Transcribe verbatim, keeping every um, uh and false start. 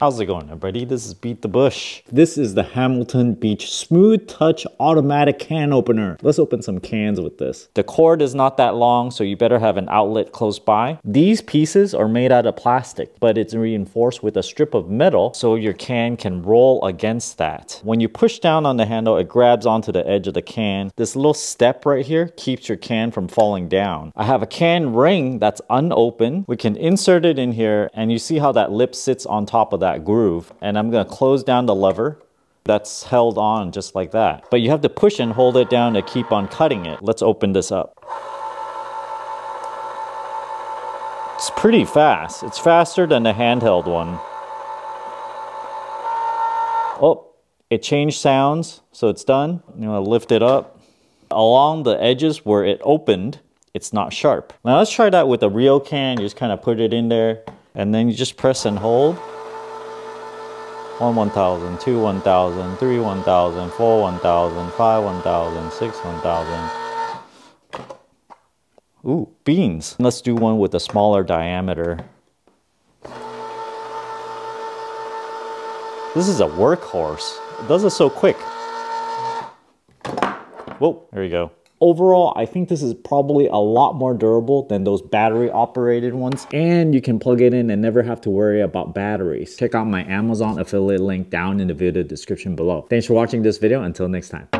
How's it going, everybody? This is Beat the Bush. This is the Hamilton Beach Smooth Touch Automatic Can Opener. Let's open some cans with this. The cord is not that long, so you better have an outlet close by. These pieces are made out of plastic, but it's reinforced with a strip of metal so your can can roll against that. When you push down on the handle, it grabs onto the edge of the can. This little step right here keeps your can from falling down. I have a can ring that's unopened. We can insert it in here, and you see how that lip sits on top of that groove, and I'm gonna close down the lever. That's held on just like that, but you have to push and hold it down to keep on cutting it. Let's open this up. It's pretty fast. It's faster than the handheld one. Oh, it changed sounds, so it's done. I'm gonna lift it up. Along the edges where it opened, it's not sharp. Now let's try that with a real can. You just kind of put it in there, and then you just press and hold. one one thousand, two one thousand, three one thousand, four one thousand, five one thousand, six one thousand. Ooh, beans. Let's do one with a smaller diameter. This is a workhorse. It does it so quick. Whoa, there you go. Overall, I think this is probably a lot more durable than those battery operated ones, and you can plug it in and never have to worry about batteries. Check out my Amazon affiliate link down in the video description below. Thanks for watching this video. Until next time.